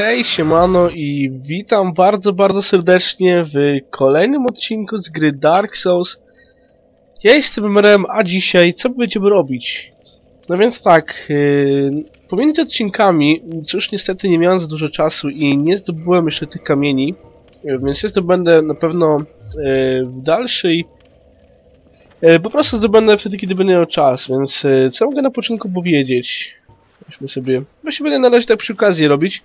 Hej, siemano i witam bardzo, bardzo serdecznie w kolejnym odcinku z gry Dark Souls. Ja jestem MRM, a dzisiaj co będziemy robić? No więc tak, pomiędzy odcinkami, cóż, niestety nie miałem za dużo czasu i nie zdobyłem jeszcze tych kamieni, więc ja zdobędę na pewno w dalszej... po prostu zdobędę wtedy, kiedy będę miał czas, więc co mogę na początku powiedzieć? Właśnie będę na razie tak przy okazji robić.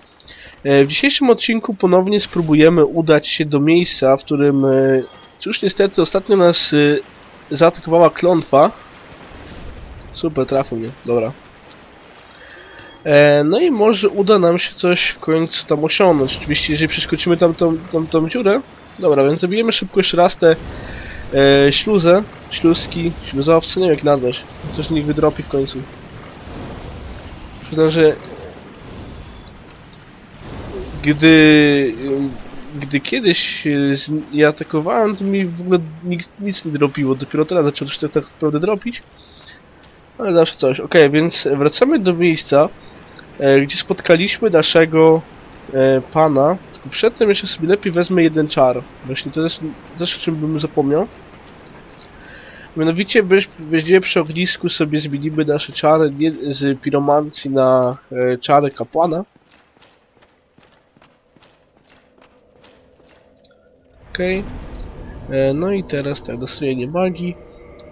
W dzisiejszym odcinku ponownie spróbujemy udać się do miejsca, w którym cóż, niestety ostatnio nas zaatakowała klątwa. Super, trafił mnie, dobra. No i może uda nam się coś w końcu tam osiągnąć. Oczywiście, jeżeli przeskoczymy tam tą dziurę. Dobra, więc zabijemy szybko jeszcze raz te śluzę, śluzki, śluzowce, nie wiem jak nazwać. Coś z nich wydropi w końcu. Przyznam, że gdy kiedyś ja atakowałem, to mi w ogóle nic nie dropiło. Dopiero teraz zaczęło się to tak naprawdę dropić. Ale zawsze coś. Ok, więc wracamy do miejsca, gdzie spotkaliśmy naszego pana. Tylko przedtem jeszcze sobie lepiej wezmę jeden czar. Właśnie to jest też o czym bym zapomniał. Mianowicie weźmiemy przy ognisku, sobie zmienimy nasze czary z piromancji na czary kapłana. Okej. No i teraz tak, dostrojenie magii.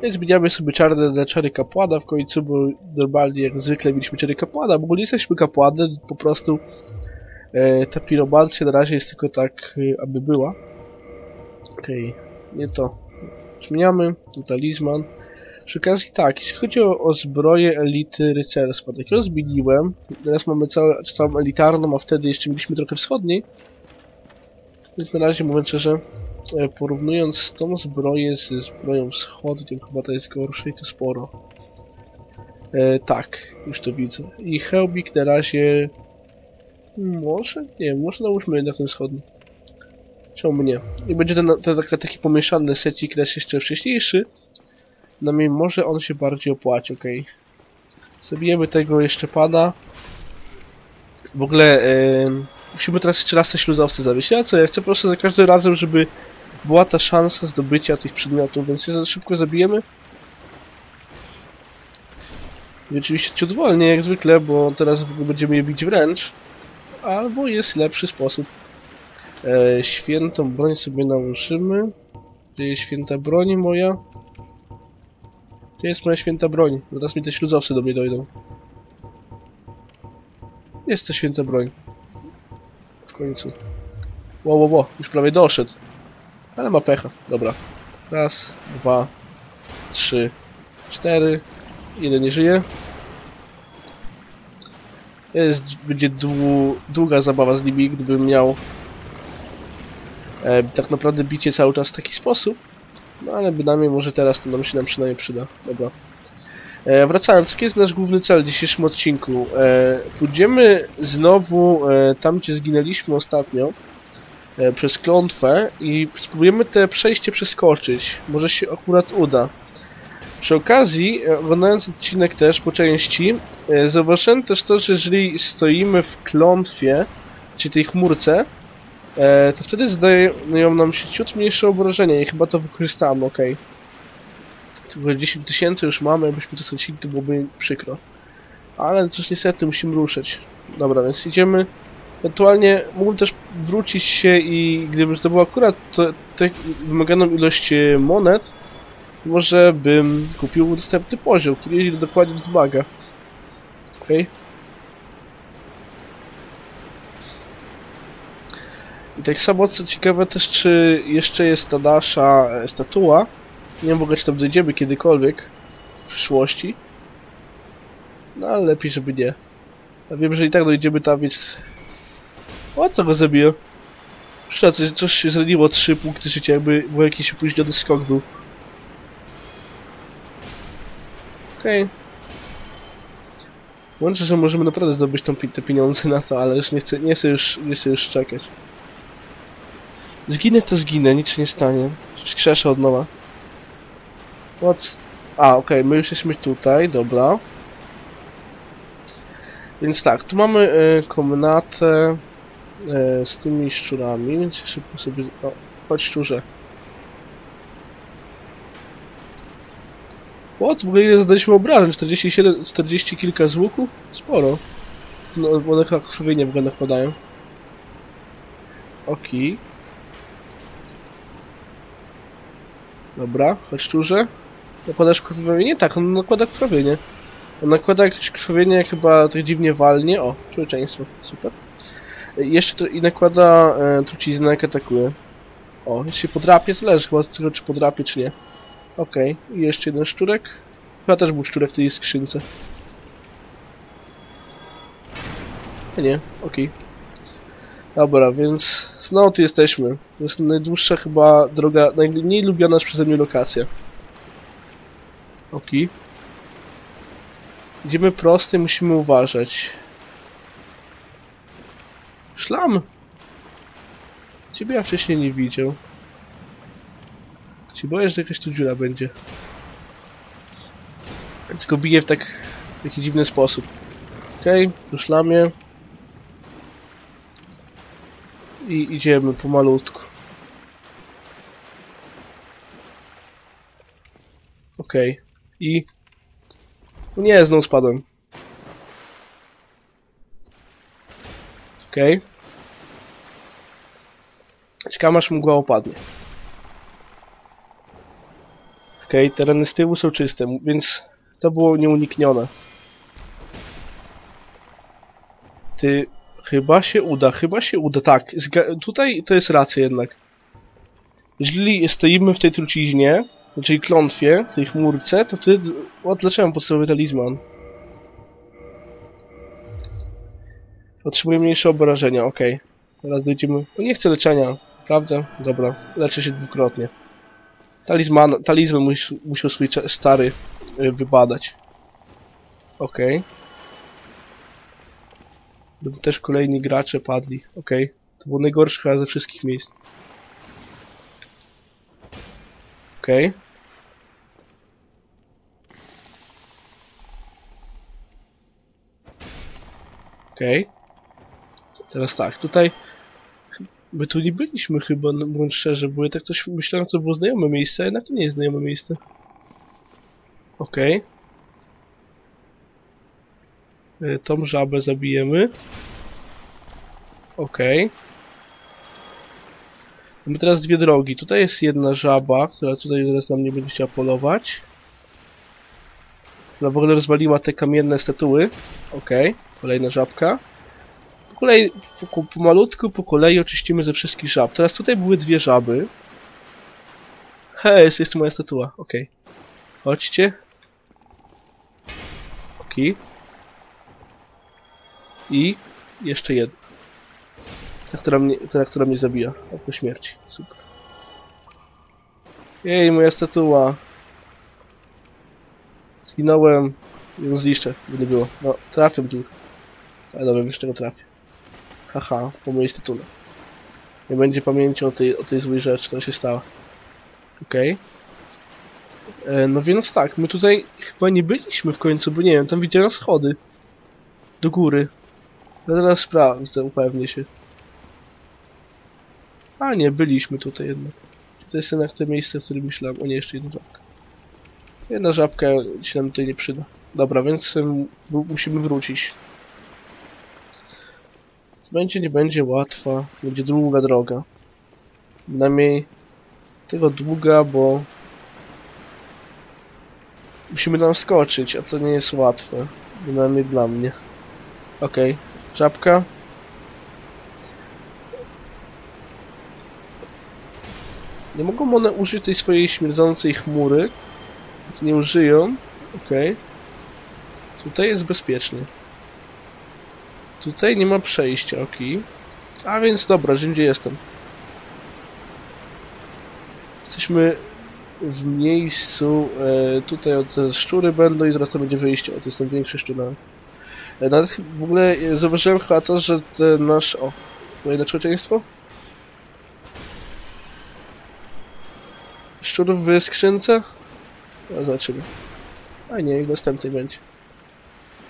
I zmieniamy sobie czary na czary kapłana w końcu, bo normalnie jak zwykle mieliśmy czary kapłana, bo nie jesteśmy kapłanem, po prostu ta piromancja na razie jest tylko tak, aby była. Okej, nie to. Zmieniamy talizman. Przy okazji tak, jeśli chodzi o zbroję elity rycerstwa, tak ją zmieniłem. Teraz mamy całą elitarną, a wtedy jeszcze mieliśmy trochę wschodniej. Więc na razie mówię szczerze, że porównując tą zbroję ze zbroją wschodnią, chyba ta jest gorsza i to sporo. Tak, już to widzę. I hełmik na razie... Może? Nie wiem, może nałóżmy jednak ten wschodni. Czemu nie? I będzie ten taki pomieszany secik, raz jeszcze wcześniejszy. No i może on się bardziej opłaci, okej. Zabijemy tego jeszcze pana. W ogóle musimy teraz jeszcze raz te śluzowce zawieźć. Ja co? Ja chcę po prostu za każdym razem, żeby była ta szansa zdobycia tych przedmiotów, więc je za szybko zabijemy. I oczywiście ciut wolniej jak zwykle, bo teraz będziemy je bić wręcz. Albo jest lepszy sposób. Świętą broń sobie nałożymy. Gdzie jest święta broń moja? Gdzie jest moja święta broń? Teraz mi te śludzowce do mnie dojdą. Jest to święta broń. W końcu. Wow, już prawie doszedł. Ale ma pecha. Dobra. Raz, dwa, trzy, cztery. Jeden nie żyje. Jest, będzie długa zabawa z nimi, gdybym miał... tak naprawdę bicie cały czas w taki sposób. No ale bynajmniej może teraz to nam się przynajmniej przyda. Dobra. Wracając, jaki jest nasz główny cel w dzisiejszym odcinku? Pójdziemy znowu tam, gdzie zginęliśmy ostatnio. Przez klątwę. I spróbujemy te przejście przeskoczyć. Może się akurat uda. Przy okazji, oglądając odcinek też po części, zauważyłem też to, że jeżeli stoimy w klątwie, czy tej chmurce, to wtedy zdają nam się ciut mniejsze obrażenia i chyba to wykorzystamy, okej. Tylko 10 tysięcy już mamy, jakbyśmy to stracili, to byłoby przykro. Ale cóż, niestety musimy ruszyć. Dobra, więc idziemy. Ewentualnie mógłbym też wrócić się i gdybym zdobył akurat tę wymaganą ilość monet, może bym kupił dostępny poziom, który dokładnie wymaga. Okej. I tak samo, co ciekawe też, czy jeszcze jest ta nasza statua. Nie wiem w ogóle, czy tam dojdziemy kiedykolwiek w przyszłości. No ale lepiej, żeby nie. Ja wiem, że i tak dojdziemy tam, więc... O, co go zabiję? Coś się zraniło, 3 punkty życia, jakby był jakiś opóźniony skok był. Okej. Łączę, że możemy naprawdę zdobyć te pieniądze na to, ale już nie chcę już czekać. Zginę to zginę, nic się nie stanie. Skrzeszę od nowa. What? A, okej, my już jesteśmy tutaj, dobra. Więc tak, tu mamy komnatę z tymi szczurami, więc szybko sobie... O, chodź szczurze. O, w ogóle ile zadaliśmy obrażeń? 47, 40 kilka z łuku? Sporo. No, bo one krwawienie w ogóle nakładają. Okej. Dobra, chodź szczurze. Nakładasz krwawienie? Tak, on nakłada krwawienie. On nakłada jakieś krwawienie, chyba tak dziwnie walnie. O, człowieczeństwo, super. Jeszcze to i nakłada truciznę, jak atakuje. O, jeśli podrapie, to leży chyba od tego, czy podrapie, czy nie. Okej, i jeszcze jeden szczurek. Chyba też był szczurek w tej skrzynce. Nie, okej. Dobra, więc znowu tu jesteśmy. To jest najdłuższa chyba droga, najmniej lubiana przeze mnie lokacja. Okej. Idziemy prosto i musimy uważać. Szlam! Ciebie ja wcześniej nie widział. Ci boję, że jakaś tu dziura będzie. Tylko biję w taki dziwny sposób. Okej, tu szlamie. I idziemy pomalutku. Okej, i... No nie, znowu spadłem. Okej. Ciekawe, aż mgła opadnie. Okej, tereny z tyłu są czyste, więc to było nieuniknione. Ty... chyba się uda, tak. Tutaj to jest racja jednak. Jeżeli stoimy w tej truciźnie, czyli klątwie, w tej chmurce, to wtedy... O, dlaczego mam podstawowy talizman? Otrzymuję mniejsze obrażenia, okej. Teraz dojdziemy... No nie chcę leczenia, prawda? Dobra, leczę się dwukrotnie. Talizman musiał swój stary wybadać. Okej. Gdyby też kolejni gracze padli. Okej. To było najgorsze chyba ze wszystkich miejsc. Okej. Okej. Teraz tak, tutaj... My tu nie byliśmy chyba, no, mówiąc szczerze, bo ja tak coś myślałem, że to było znajome miejsce, a jednak to nie jest znajome miejsce. Okej. Tą żabę zabijemy. Okej. Mamy teraz dwie drogi. Tutaj jest jedna żaba, która tutaj teraz na mnie będzie chciała polować. Która w ogóle rozwaliła te kamienne statuły. Okej. Kolejna żabka. Pomalutku, po kolei oczyścimy ze wszystkich żab. Teraz tutaj były dwie żaby. Hej, jest moja statua. Okej. Chodźcie. Okej. I jeszcze jedna. Ta, która mnie zabija. Po śmierci. Super. Jej, moja statua. Zginąłem. Ją zniszczę, by nie było. No, trafię tu. Ale dobra, jeszcze tego trafię. Haha, po mojej tytule. Nie będzie pamięci o tej złej rzeczy, która się stała. Okej. No więc tak, my tutaj chyba nie byliśmy w końcu, bo nie wiem, tam widziałem schody. Do góry. No teraz sprawdzę, upewnię się. A nie, byliśmy tutaj jednak. To jest jednak to miejsce, w którym myślałem. O nie, jeszcze jedna żabka. Jedna żabka się nam tutaj nie przyda. Dobra, więc musimy wrócić. Będzie, nie będzie łatwa. Będzie długa droga. Przynajmniej tego długa, bo... Musimy tam skoczyć, a to nie jest łatwe. Przynajmniej dla mnie. Okej. Żabka. Nie mogą one użyć tej swojej śmierdzącej chmury. Nie użyją. Okej. Tutaj jest bezpiecznie. Tutaj nie ma przejścia, okej. A więc dobra, że gdzie jestem. Jesteśmy w miejscu... tutaj od szczury będą i teraz to będzie wyjście. O, to jest ten większy szczur nawet. Nawet w ogóle zauważyłem chyba to, że ten nasz... O, kolejne człowieczeństwo? Szczur w skrzynce? A zobaczymy. A nie, i następny będzie.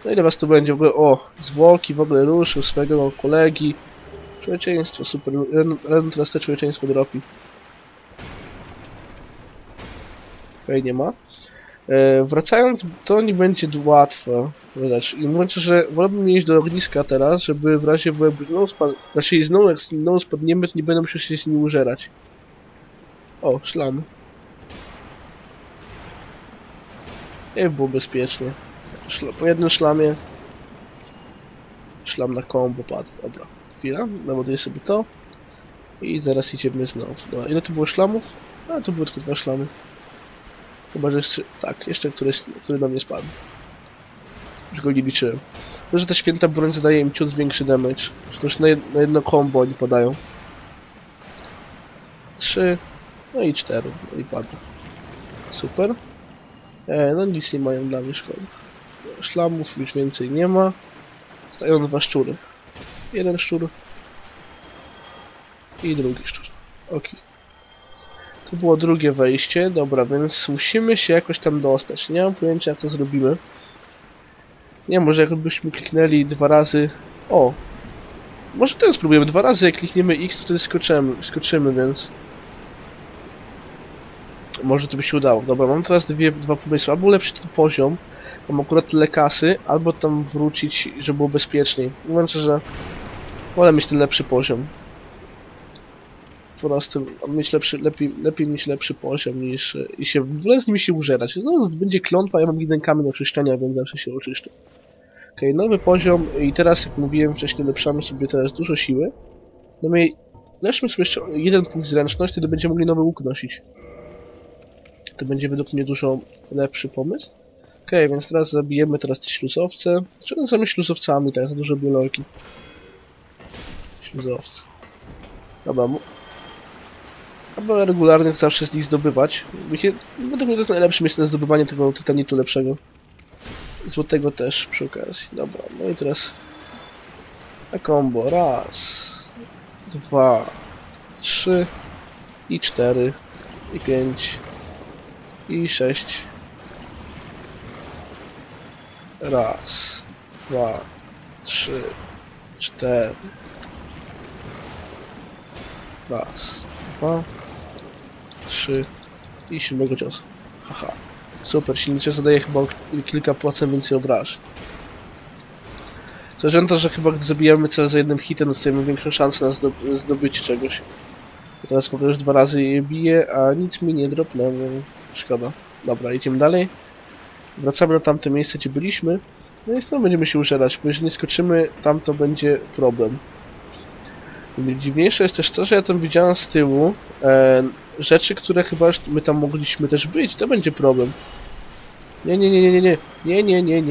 No ile was tu będzie w ogóle? O, zwłoki w ogóle ruszył swojego kolegi. Człowieczeństwo, super. Teraz te człowieczeństwo dropi. Okej, nie ma. Wracając, to nie będzie łatwe. Wydać. I mówię, że wolałbym iść do ogniska teraz, żeby w razie znowu jak znowu spadniemy, to nie będę musiał się z nim użerać. O, szlam. Nie było bezpiecznie. Po jednym szlamie. Szlam na kombo padł. Dobra, chwila. Naładuję sobie to. I zaraz idziemy znowu. No, ile to było szlamów? A, to były tylko 2 szlamy. Chyba, że jeszcze... Tak, jeszcze któryś, który na mnie spadł. Już go nie liczyłem. To, że ta święta broń zadaje im ciut większy damage. Już na jedno combo oni podają. 3, no i 4. No i padło. Super. No nic nie mają dla mnie szkody. Szlamów już więcej nie ma. Stają 2 szczury. Jeden szczur. I drugi szczur. Ok. To było drugie wejście. Dobra, więc musimy się jakoś tam dostać. Nie mam pojęcia, jak to zrobimy. Nie, może jakbyśmy kliknęli 2 razy... O! Może teraz spróbujemy. 2 razy jak klikniemy X, to wtedy skoczymy, więc... Może to by się udało. Dobra, mam teraz 2 pomysły. Albo ulepszyć ten poziom. Mam akurat tyle kasy. Albo tam wrócić, żeby było bezpieczniej. Znaczy, że... Wolę mieć ten lepszy poziom. Po prostu mieć lepiej mieć lepszy poziom niż... I się w ogóle z nimi się użerać. Znowu będzie klątwa, ja mam jeden kamień oczyszczenia, więc zawsze się oczyszczę. Okej, nowy poziom i teraz, jak mówiłem wcześniej, ulepszamy sobie teraz dużo siły. No my lepszmy sobie jeszcze jeden punkt zręczności, wtedy będziemy mogli nowy łuk nosić. To będzie według mnie dużo lepszy pomysł. Okej, więc teraz zabijemy te śluzowce. Czemu sami śluzowcami, tak za dużo biologii. Śluzowce. Dobra, albo regularnie zawsze z nich zdobywać. Według mnie to jest najlepsze miejsce na zdobywanie tego tytanitu lepszego. Złotego też przy okazji. Dobra, no i teraz... Na combo. Raz... 2... 3... I 4... I 5... I 6... Raz... 2... 3... 4... Raz... 2... 3... I 7 ciosu. Haha. Super, silny cios zadaje chyba kilka procent więcej obrażeń. Zarzęta, że chyba gdy zabijamy cel za jednym hitem, dostajemy większą szansę na zdobycie czegoś. I teraz w ogóle już 2 razy je biję, a nic mi nie dropnęło. Szkoda. Dobra, idziemy dalej. Wracamy na tamte miejsce, gdzie byliśmy. No i znowu będziemy się użerać, bo jeżeli nie skoczymy tam, to będzie problem. Dziwniejsze jest też to, że ja tam widziałem z tyłu rzeczy, które chyba już my tam mogliśmy też być. To będzie problem. Nie.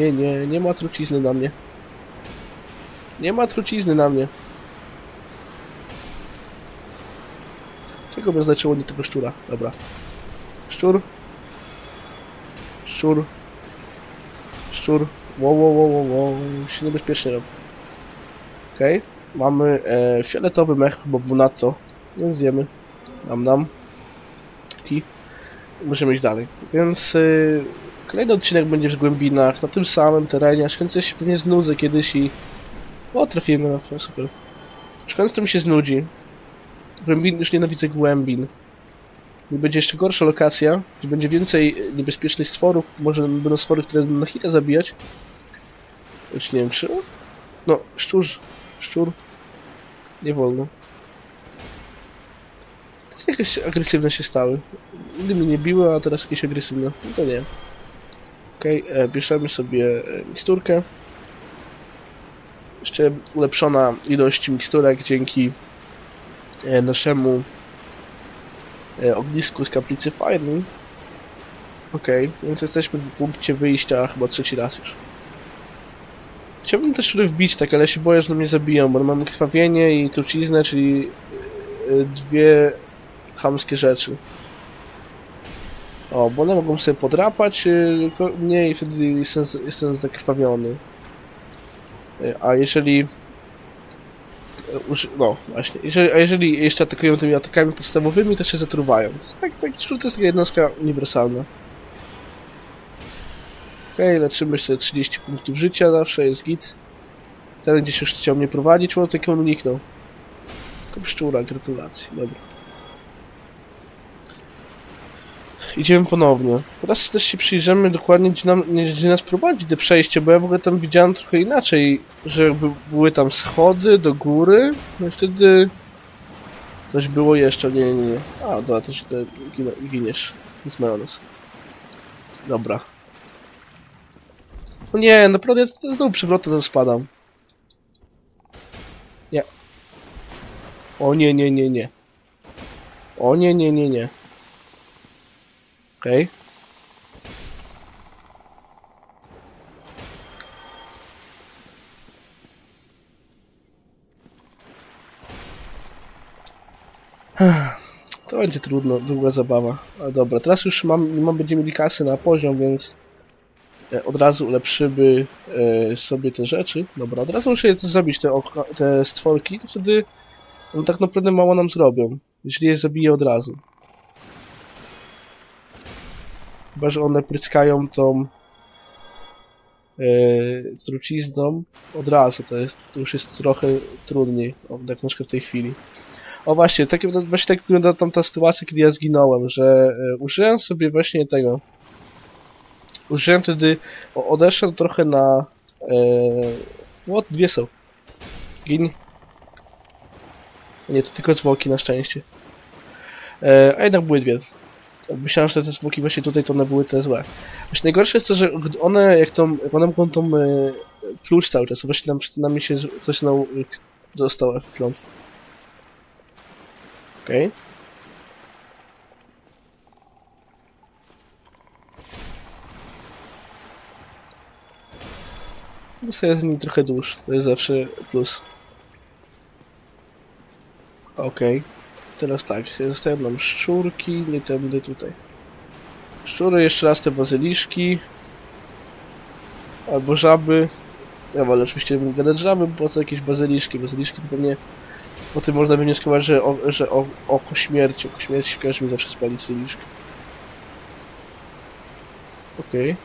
Nie ma trucizny na mnie. Nie ma trucizny na mnie. Czego by znaczyło nie tego szczura? Dobra. Szczur. Szczur. Szczur. Wow. Się niebezpiecznie robi. Okej. Mamy fioletowy mech, bo był na co. Więc zjemy. Nam. I możemy iść dalej. Więc kolejny odcinek będzie w głębinach, na tym samym terenie. Aż końcu się pewnie znudzę kiedyś i... O, trafiłem na to, super. Aż końcu mi się znudzi. Głębin, już nienawidzę głębin. I będzie jeszcze gorsza lokacja, gdzie będzie więcej niebezpiecznych stworów. Może będą stwory, które będą na hita zabijać. Już nie wiem czy... No, szczur. Nie wolno. To jakieś agresywne się stały. Nigdy mnie nie biły, a teraz jakieś agresywne. No to nie. Okej, bierzemy sobie miksturkę. Jeszcze ulepszona ilość miksturek dzięki naszemu ognisku z kaplicy Firelink. Okej, więc jesteśmy w punkcie wyjścia chyba 3. raz już. Chciałbym też szczury wbić, tak, ale się boję, że mnie zabiją, bo mam krwawienie i truciznę, czyli 2 chamskie rzeczy. O, bo one mogą sobie podrapać mnie i wtedy jestem zakrwawiony. A jeżeli... No, właśnie. A jeżeli jeszcze atakują tymi atakami podstawowymi, to się zatruwają. To jest tak, szczur to jest taka jednostka uniwersalna. Okej, leczymy sobie 30 punktów życia, zawsze jest git. Ten gdzieś już chciał mnie prowadzić, on takiego uniknął. Kup szczura, gratulacje, dobra. Idziemy ponownie. Teraz też się przyjrzymy dokładnie, gdzie nas prowadzi to przejście, bo ja w ogóle tam widziałem trochę inaczej, że jakby były tam schody do góry, no i wtedy... Coś było jeszcze, nie. A, dobra, to się tutaj giniesz. Nic majonez. Dobra. No nie, naprawdę ja znowu przywrotem spadam. Nie. O nie. O nie. Okej. To będzie trudno, długa zabawa. Ale dobra, teraz już będziemy mieli kasy na poziom, więc od razu ulepszymy sobie te rzeczy. Dobra, od razu muszę zabić te stworki, to wtedy no, tak naprawdę mało nam zrobią. Jeśli je zabiję od razu. Chyba, że one pryskają tą trucizną od razu, to już jest trochę trudniej, jak na przykład w tej chwili. O właśnie, tak wygląda tam ta sytuacja, kiedy ja zginąłem, że użyłem sobie właśnie tego. Użyłem wtedy, odeszłem trochę na... What? Dwie są. Gin. Nie, to tylko zwłoki na szczęście. A jednak były dwie. Myślałem, że te zwłoki właśnie tutaj to one były te złe. Właśnie najgorsze jest to, że one jak one mogą tą pluć cały czas, właśnie tam przed nami się ktoś dostał klątw. Okej. Dostaję z nim trochę dusz, to jest zawsze plus. Okej. Teraz tak, zostają nam szczurki, nie tędy tutaj. Szczury, jeszcze raz te bazyliszki. Albo żaby. Ja wolę oczywiście gadać żaby, bo co jakieś bazyliszki. Bazyliszki to pewnie... Po tym można wnioskować, że oko śmierci każe mi zawsze spalić bazyliszki. Okej.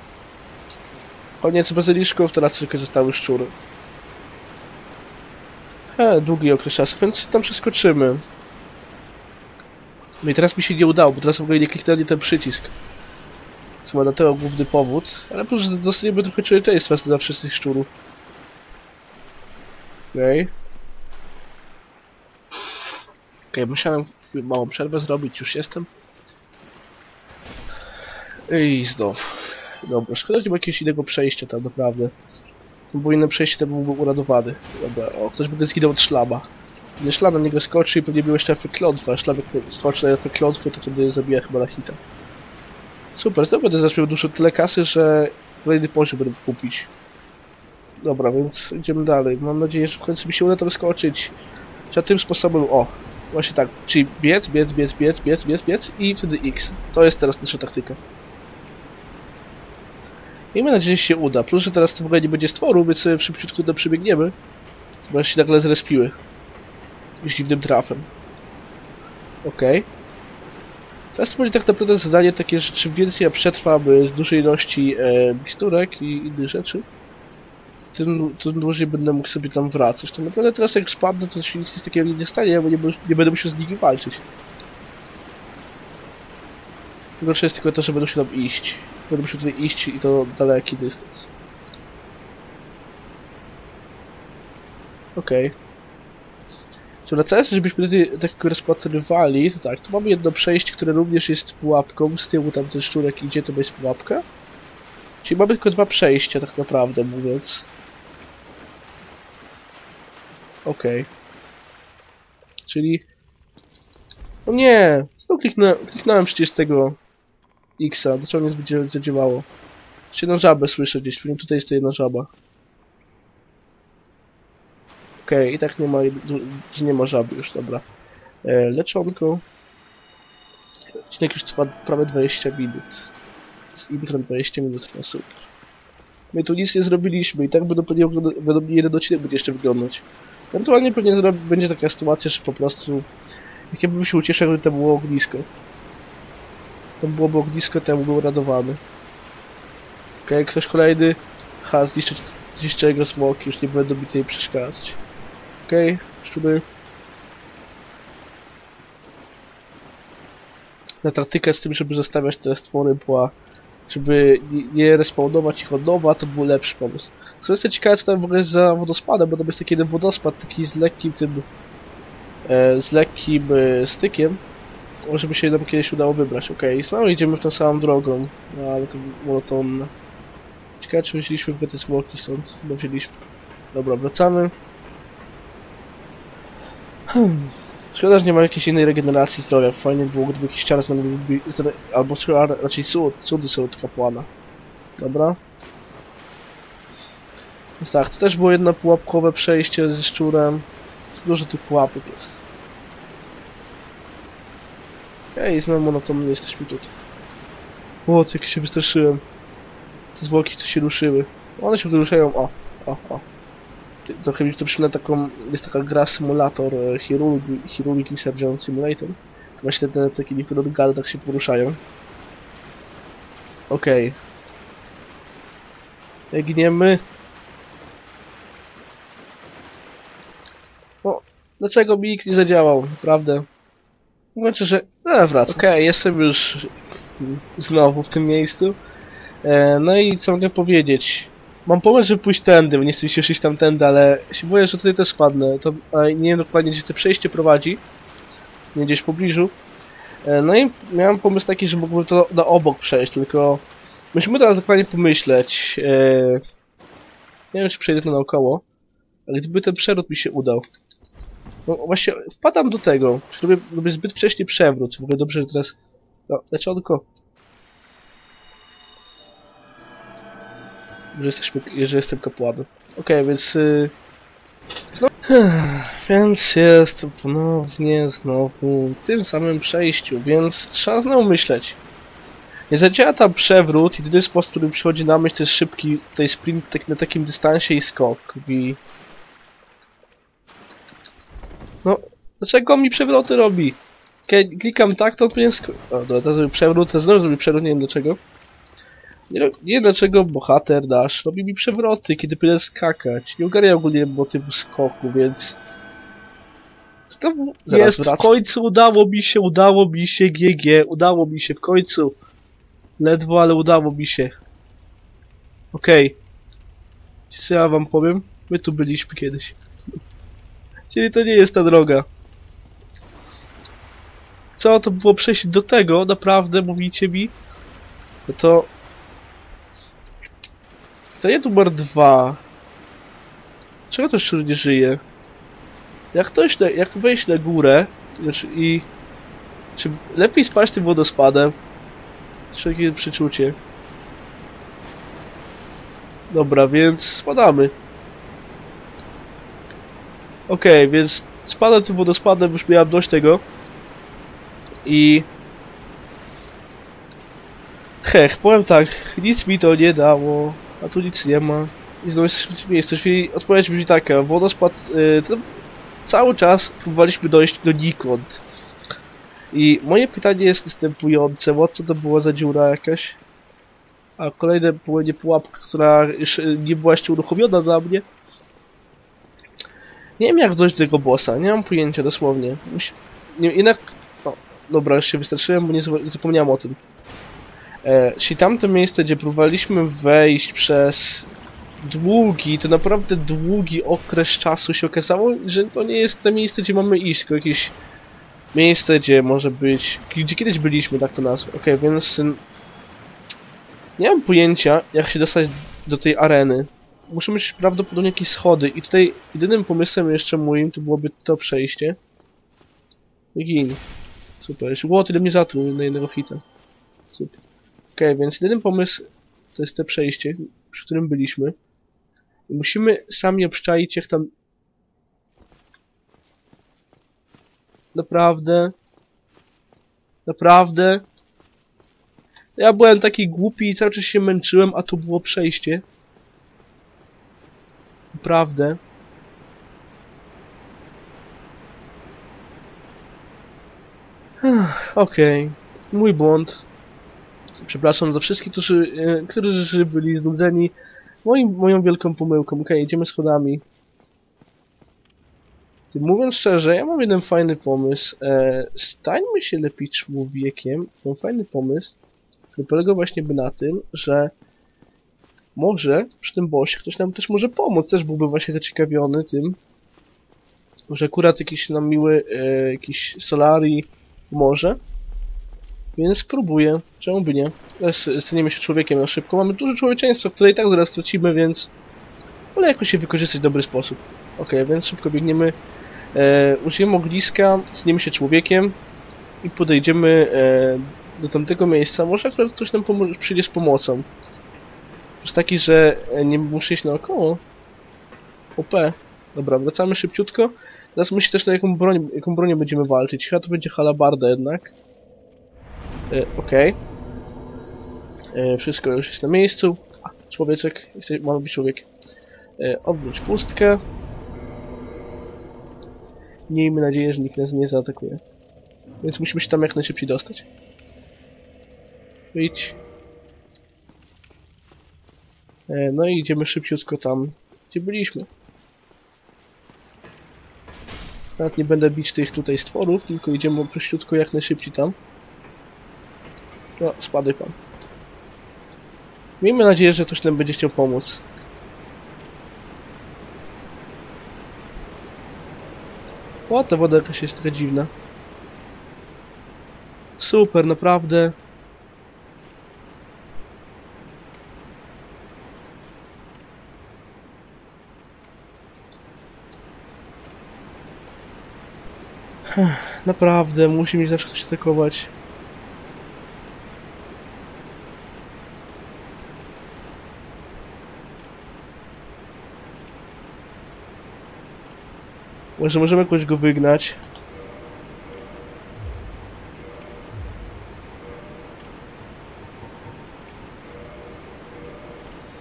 Koniec bazyliszków, teraz tylko zostały szczury. Długi okres czasu, więc tam przeskoczymy. No i teraz mi się nie udało, bo teraz w ogóle nie kliknęli ten przycisk. Co ma na tego główny powód, ale po prostu dostaniemy trochę człowieczeństwa dla wszystkich szczurów. Okej, musiałem małą przerwę zrobić, już jestem. I znowu. Dobra, szkoda, że nie ma jakiegoś innego przejścia tam naprawdę. To było inne przejście, to byłby uradowany. Dobra, o, ktoś by zginął od szlama. Ten szlam na niego skoczy i pewnie był jeszcze efekt klątwy, a szlam jak skoczy na efekt klątwy, to wtedy zabija chyba na hita. Super, znowu będę zaśmiał dużo tyle kasy, że kolejny poziom będę kupić. Dobra, więc idziemy dalej. Mam nadzieję, że w końcu mi się uda tam skoczyć. Trzeba tym sposobem, o, właśnie tak, czyli biec i wtedy X. To jest teraz nasza taktyka. I mam nadzieję, że się uda. Plus, że teraz w ogóle nie będzie stworu, więc sobie szybciutko do przebiegniemy. Chyba się nagle zrespiły. Jakimś dziwnym trafem. Okej. Teraz to będzie tak naprawdę zadanie takie, że czym więcej ja przetrwam z dużej ilości miksturek i innych rzeczy, tym dłużej będę mógł sobie tam wracać. To naprawdę teraz jak spadnę, to się nic takiego nie stanie, bo nie będę musiał z nimi walczyć. Gorsze jest tylko to, że będę musiał tam iść. Będę musiał tutaj iść i to daleki dystans. Okej. Wracając, żebyśmy tak rozpatrywali, to tak, tu mamy jedno przejście, które również jest pułapką, z tyłu tam ten szczurek idzie, to jest pułapka. Czyli mamy tylko dwa przejścia, tak naprawdę mówiąc. Okej. Czyli... O nie! Znowu kliknąłem przecież tego... X-a, dlaczego nie będzie zadziałało? Jeszcze jedną żabę słyszę gdzieś, tutaj jest to jedna żaba. Okej, i tak nie ma żaby już, dobra. Leczonko. Odcinek już trwa prawie 20 minut. Z intrem 20 minut trwa, super. My tu nic nie zrobiliśmy i tak będą jeden odcinek będzie jeszcze wyglądać. Ewentualnie pewnie będzie taka sytuacja, że po prostu... Jak ja bym się ucieszył, gdyby to było ognisko. Tam byłoby ognisko, to ja byłbym uradowany. Okej, ktoś kolejny... Ha, zniszczę jego zwłoki, już nie będą mi tej przeszkadzać. Okej, szczury. na taktykę z tym, żeby zostawiać te stwory była, żeby nie respawnować ich od nowa, to był lepszy pomysł. Co jest ciekawe, co tam w ogóle jest za wodospadem, bo tam jest taki jeden wodospad, taki z lekkim tym, stykiem, żeby się nam kiedyś udało wybrać, okej. Okay. No idziemy w tą samą drogą, ale to monotonne. Ciekawe, czy wzięliśmy te zwłoki stąd, chyba wzięliśmy. Dobra, wracamy. Szkoda, że nie ma jakiejś innej regeneracji zdrowia. Fajnie było, gdyby jakiś czar znaleźli, albo raczej cudy są od kapłana. Dobra. Więc tak, to też było jedno pułapkowe przejście ze szczurem. Dużo tych pułapek jest. Okej, znowu monotonnie jesteśmy tutaj. O, co jak się wystraszyłem. Te zwłoki, co się ruszyły. One się ruszają, o. Trochę mi to przypomina taką, jest taka gra symulator chirurgii i surgeon simulator. To właśnie te takie niektóre organy tak się poruszają. Okej. Okay. Gniemy. No, dlaczego mi nikt nie zadziałał, naprawdę? Znaczy, że... No, wracam. Okej, jestem już znowu w tym miejscu. No i co mogę powiedzieć? Mam pomysł, żeby pójść tędy, bo nie chcę się iść tamtędy, ale się boję, że tutaj też spadnę. To, nie wiem dokładnie, gdzie to przejście prowadzi. Nie gdzieś w pobliżu. No i miałem pomysł taki, że mógłbym to na obok przejść, tylko... Musimy teraz dokładnie pomyśleć. Nie wiem, czy przejdę to naokoło. Ale gdyby ten przewrót mi się udał. No właśnie, wpadam do tego. Robię zbyt wcześnie przewrót. W ogóle dobrze, że teraz... No, leciutko. Że jestem kapłanem. Okej, więc... Więc jest ponownie znowu w tym samym przejściu, więc trzeba znowu myśleć. Nie zadziała tam przewrót, jedyny sposób, który przychodzi na myśl, to jest szybki tutaj sprint na takim dystansie i skok. I... No, dlaczego mi przewroty robi? Kiedy klikam tak, to powinien O, dobra, to zrobię przewrót, to znowu zrobię przewrót, nie wiem dlaczego. Nie dlaczego bohater nasz robi mi przewroty, kiedy będę skakać. Nie ogarnia ogólnie motywu skoku, więc... Znowu jest, w końcu udało mi się, GG, udało mi się, w końcu. Ledwo, ale udało mi się. Okej. Co ja wam powiem? My tu byliśmy kiedyś. Czyli to nie jest ta droga. Co to było przejść do tego, naprawdę, mówicie mi? No to... To jest numer 2. Czego to szczur nie żyje? Jak wejść na górę i... Czy lepiej spać tym wodospadem? Takie przeczucie. Dobra, więc spadamy. Okej, więc spadam tym wodospadem, już miałem dość tego. I... Hech, powiem tak, nic mi to nie dało. A tu nic nie ma. I znowu jesteśmy w tym miejscu. Czyli odpowiedź brzmi taka. Wodospad... cały czas próbowaliśmy dojść do nikąd. I moje pytanie jest następujące. Bo co to była za dziura jakaś? A kolejne było nie pułapka, która już nie była jeszcze uruchomiona dla mnie. Nie wiem jak dojść do tego bossa. Nie mam pojęcia dosłownie. Nie, jednak... No, dobra, już się wystarczyłem, bo nie zapomniałem o tym. Czyli tamte miejsce, gdzie próbowaliśmy wejść przez długi, to naprawdę długi okres czasu się okazało, że to nie jest to miejsce, gdzie mamy iść, tylko jakieś miejsce, gdzie może być... Gdzie kiedyś byliśmy, tak to nazwę. Okej, więc... Nie mam pojęcia, jak się dostać do tej areny. Muszę mieć prawdopodobnie jakieś schody i tutaj jedynym pomysłem jeszcze moim to byłoby to przejście. Gin. Super. Ło, tyle mnie zatruł na jednego hita. Super. Okej, więc jedyny pomysł to jest to przejście, przy którym byliśmy. I musimy sami obczaić jak tam... Naprawdę... Naprawdę... Ja byłem taki głupi i cały czas się męczyłem, a to było przejście. Naprawdę... Okej, mój błąd. Przepraszam do wszystkich, którzy byli znudzeni moją wielką pomyłką. Okej, idziemy schodami. Mówiąc szczerze, ja mam jeden fajny pomysł. Stańmy się lepiej człowiekiem. Mam fajny pomysł, który polega właśnie na tym, że może przy tym bossie ktoś nam też może pomóc. Też byłby właśnie zaciekawiony tym, że akurat jakiś nam miły, jakiś Solarii może. Więc spróbuję. Czemu by nie? Staniemy się człowiekiem na szybko. Mamy duże człowieczeństwo, które i tak zaraz stracimy, więc... Ale jakoś je wykorzystać w dobry sposób. Ok, więc szybko biegniemy. Użyjemy ogniska, staniemy się człowiekiem i podejdziemy do tamtego miejsca. Może akurat ktoś nam przyjdzie z pomocą. Jest taki, że nie muszę iść naokoło. OP. Dobra, wracamy szybciutko. Teraz myślę też, na jaką bronią będziemy walczyć. Chyba to będzie halabarda jednak. Okej. Wszystko już jest na miejscu. A, człowieczek. Mamy być człowiek. Obróć pustkę. Miejmy nadzieję, że nikt nas nie zaatakuje. Więc musimy się tam jak najszybciej dostać. Idź. No i idziemy szybciutko tam, gdzie byliśmy. Nawet nie będę bić tych tutaj stworów, tylko idziemy prościutko jak najszybciej tam. No, spadaj pan. Miejmy nadzieję, że ktoś nam będzie chciał pomóc. O, ta woda jakaś jest taka dziwna. Super, naprawdę. Naprawdę, musi mi zawsze coś atakować. Może możemy jakoś go wygnać.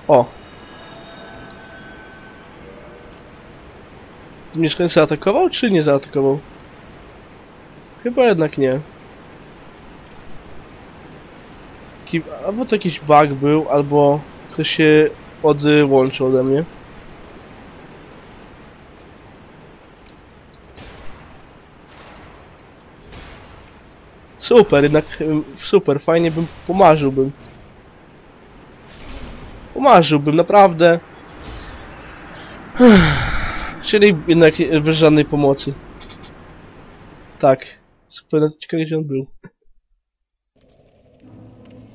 O! Mieszkańca zaatakował, czy nie zaatakował? Chyba jednak nie. Albo to jakiś bug był, albo ktoś się odłączył ode mnie. Super, jednak super, fajnie bym pomarzyłbym. Pomarzyłbym, naprawdę. Czyli jednak bez żadnej pomocy. Tak. Super, ciekawe gdzie on był.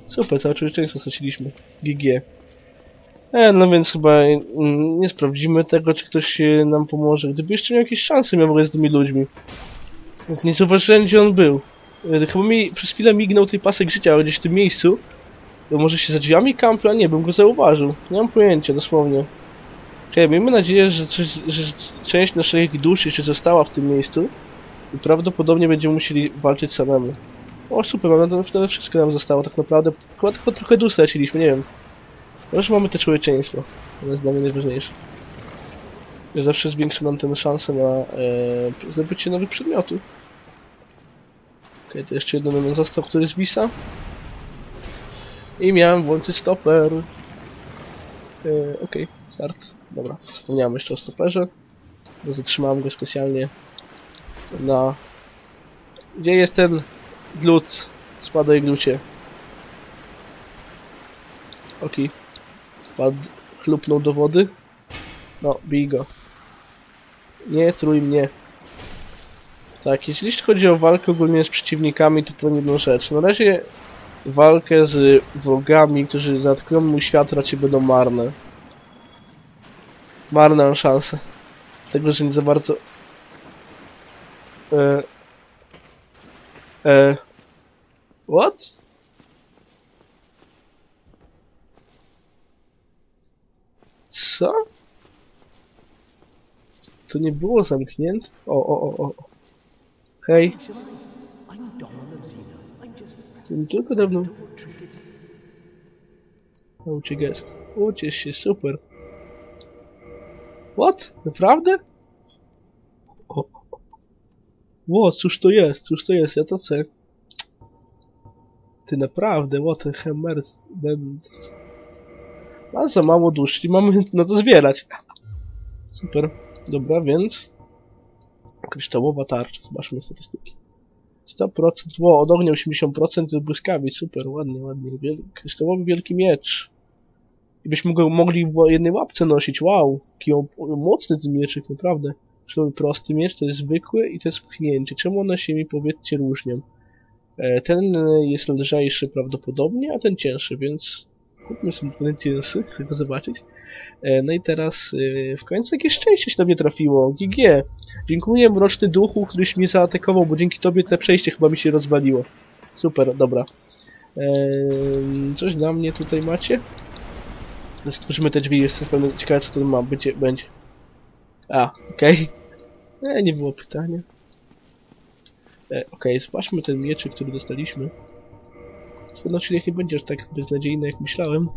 Super, całe człowieczeństwo straciliśmy. GG. No więc chyba nie sprawdzimy tego, czy ktoś nam pomoże. Gdyby jeszcze miał jakieś szanse, miał z tymi ludźmi. Nie zauważyłem, gdzie on był. Chyba mi przez chwilę mignął ten pasek życia gdzieś w tym miejscu. Może się za drzwiami kampił, a nie, bym go zauważył. Nie mam pojęcia, dosłownie. Okej, miejmy nadzieję, że część naszych duszy jeszcze została w tym miejscu. I prawdopodobnie będziemy musieli walczyć samemu. O, super, mam wtedy wszystko nam zostało tak naprawdę. Chyba tylko trochę dusz straciliśmy, nie wiem. Może mamy te człowieczeństwo. To jest dla mnie najważniejsze. Zawsze zwiększa nam tę szansę na zdobycie nowych przedmiotów. Okej, to jeszcze jeden moment został, który zwisa. I miałem włączyć stoper. Okej, start. Dobra, wspomniałem jeszcze o stoperze. Bo zatrzymałem go specjalnie. Na... Gdzie jest ten glut? Spadaj glucie. Okej. Wpadł, chlupnął do wody. No, bij go. Nie trój mnie. Tak, jeśli chodzi o walkę ogólnie z przeciwnikami, to jedną rzecz. Na razie walkę z wrogami, którzy zaatakują mój świat, raczej będą marne. Marne mam szansę. Dlatego, że nie za bardzo... What? Co? To nie było zamknięte? O. Hej. Jestem tylko dawno. Nauczy gest. Uciesz się, super. What? Naprawdę? Ło, cóż to jest? Ja to chcę. Ty naprawdę, what the hammer... Mam za mało duszy, mamy na to zbierać. Super. Dobra, więc... kryształowa tarcza. Zobaczmy statystyki. 100%, wow, od ognia 80% do błyskawic. Super, ładnie, ładnie. Kryształowy wielki miecz. I byśmy go mogli w jednej łapce nosić. Wow, jaki mocny ten mieczyk, naprawdę. Przynajmniej prosty miecz, to jest zwykły i to jest pchnięcie. Czemu one się mi, powiedzcie, różnią? Ten jest lżejszy prawdopodobnie, a ten cięższy, więc kupmy sobie ten cięższy, chcę to zobaczyć. No i teraz w końcu jakieś szczęście się do mnie trafiło. GG! Dziękuję mroczny duchu, któryś mnie zaatakował, bo dzięki tobie te przejście chyba mi się rozwaliło. Super, dobra. Coś dla mnie tutaj macie? Stworzymy te drzwi, jestem pewnie ciekawe co to ma będzie. A, okej. Okay. Nie było pytania. Okej, zobaczmy ten mieczyk, który dostaliśmy. Ten odcinek nie będzie aż tak beznadziejny, jak myślałem.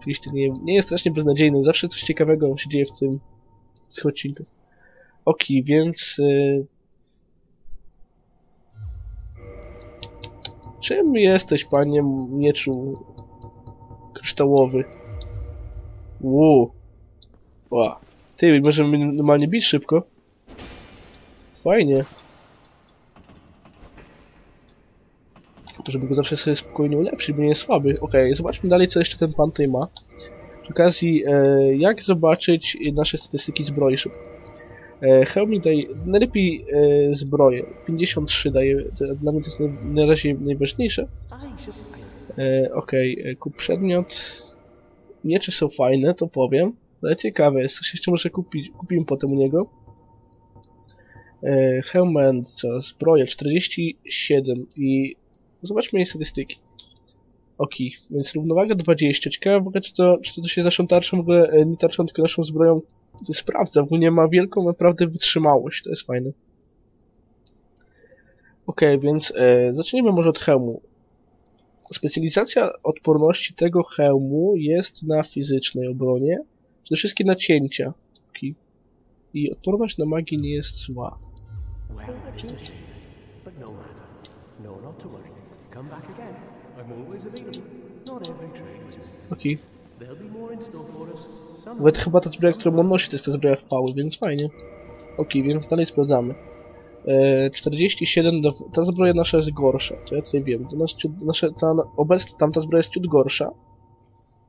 Oczywiście nie jest strasznie beznadziejny. Zawsze coś ciekawego się dzieje w tym odcinku. Okej, więc... Czym jesteś, panie mieczu kryształowy? Ła. Ty, możemy normalnie bić szybko. Fajnie. Żeby go zawsze sobie spokojnie ulepszyć, bo nie jest słaby. Okej, zobaczmy dalej, co jeszcze ten pan tutaj ma. Przy okazji, jak zobaczyć nasze statystyki zbroi szybko. Hełm mi daje, najlepiej zbroję. 53 daje, dla mnie to jest na razie najważniejsze. Okej, kup przedmiot. Miecze są fajne, to powiem. Ale ciekawe jest, coś jeszcze może kupić, kupimy potem u niego. Hełm, co? Zbroja, 47 i... Zobaczmy jej statystyki. Okej, więc równowaga 20. Ciekawe w ogóle, czy to się z naszą tarczą w ogóle, nie tarczą, tylko naszą zbroją to sprawdza. W ogóle ma wielką naprawdę wytrzymałość, to jest fajne. Okej, więc zacznijmy może od hełmu. Specjalizacja odporności tego hełmu jest na fizycznej obronie. Przede wszystkim na cięcia. I odporność na magię nie jest zła. Nawet chyba ta zbroja, którą on nosi, to jest ta zbroja chwały, więc fajnie. Okej, więc dalej sprawdzamy. 47, ta zbroja nasza jest gorsza, to ja tutaj wiem. Obecnie tamta zbroja jest ciut gorsza.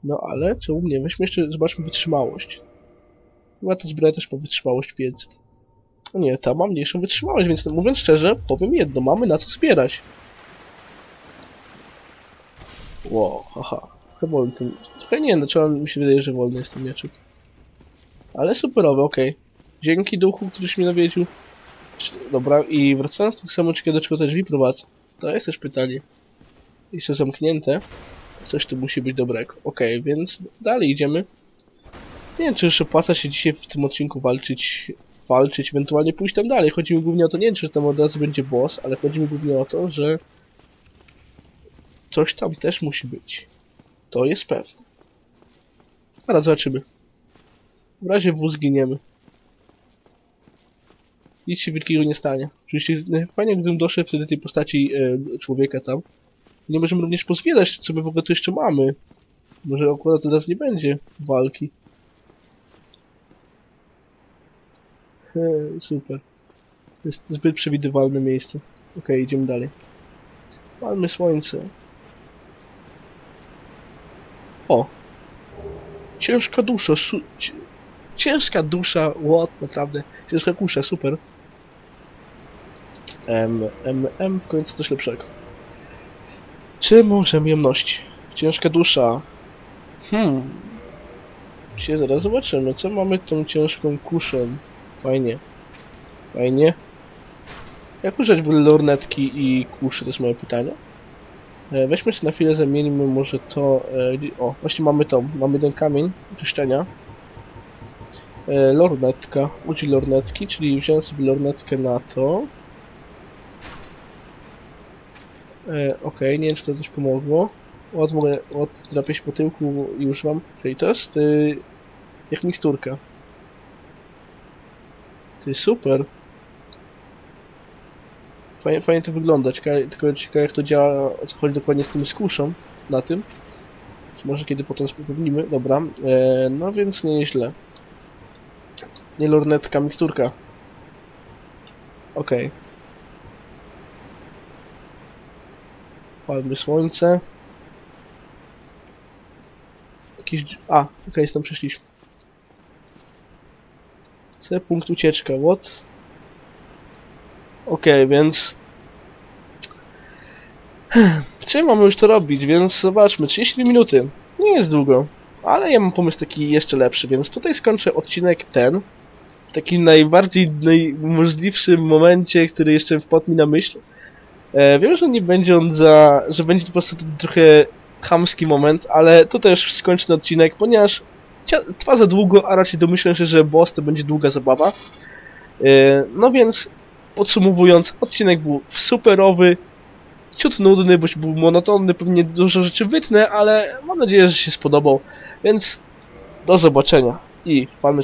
No ale, czemu nie? Weźmy jeszcze, zobaczmy wytrzymałość. Chyba ta zbroja też ma wytrzymałość 500. No nie, ta ma mniejszą wytrzymałość, więc mówiąc szczerze, powiem jedno, mamy na co zbierać. Wow, haha. Trochę wolny ten... Trochę nie, znaczy mi się wydaje, że wolny jest ten mieczek. Ale superowy, okej. Dzięki duchu, któryś mnie nawiedził. Dobra, i wracając do tego samo, do czego te drzwi prowadzą. To jest też pytanie. I są zamknięte. Coś tu musi być dobrego. Okej, więc dalej idziemy. Nie wiem, czy już opłaca się dzisiaj w tym odcinku walczyć, ewentualnie pójść tam dalej. Chodzi mi głównie o to, nie wiem, czy tam od razu będzie boss, ale chodzi mi głównie o to, że... Coś tam też musi być. To jest pewne. Zaraz zobaczymy. W razie W zginiemy. Nic się wielkiego nie stanie. Oczywiście fajnie, gdybym doszedł wtedy tej postaci człowieka tam. Nie możemy również pozwiedzać, co my w ogóle tu jeszcze mamy. Może akurat teraz nie będzie walki. Super. To jest zbyt przewidywalne miejsce. Okej, idziemy dalej. Palmy słońce. O! Ciężka dusza, ciężka dusza, what, naprawdę. Ciężka kusza, super. MRM w końcu coś lepszego. Czy możemy ją nosić? Ciężka dusza. Się zaraz zobaczymy, co mamy tą ciężką kuszą. Fajnie. Fajnie. Jak użyć w lornetki i kuszy, to jest moje pytanie. Weźmy się na chwilę, zamienimy może to... O, właśnie mamy to. Mamy ten kamień czyszczenia. Lornetka. Użyj lornetki, czyli wziąłem sobie lornetkę na to. Okej, nie wiem, czy to coś pomogło. Od w ogóle odrapię się po tyłku i już mam. Czyli to jest jak miksturka. Ty, super. Fajnie to wygląda, tylko ciekawe jak to działa, o co chodzi dokładnie z tym skuszą na tym. Może kiedy potem spróbujemy, dobra. No więc nieźle. Nie lornetka, miksturka. Okej. Spalmy słońce. Jakiś... A, okej, stąd przyszliśmy. C, punkt ucieczka, what? Okej, więc... Czy mamy już to robić, więc zobaczmy, 32 minuty. Nie jest długo, ale ja mam pomysł taki jeszcze lepszy, więc tutaj skończę odcinek ten. W takim najmożliwszym momencie, który jeszcze wpadł mi na myśl. Wiem, że nie będzie on za... że będzie po prostu trochę chamski moment, ale to też skończę ten odcinek, ponieważ trwa za długo, a raczej domyślam się, że boss to będzie długa zabawa. No więc, podsumowując, odcinek był superowy, ciut nudny, boś był monotonny, pewnie dużo rzeczy wytnę, ale mam nadzieję, że się spodobał, więc do zobaczenia i fajny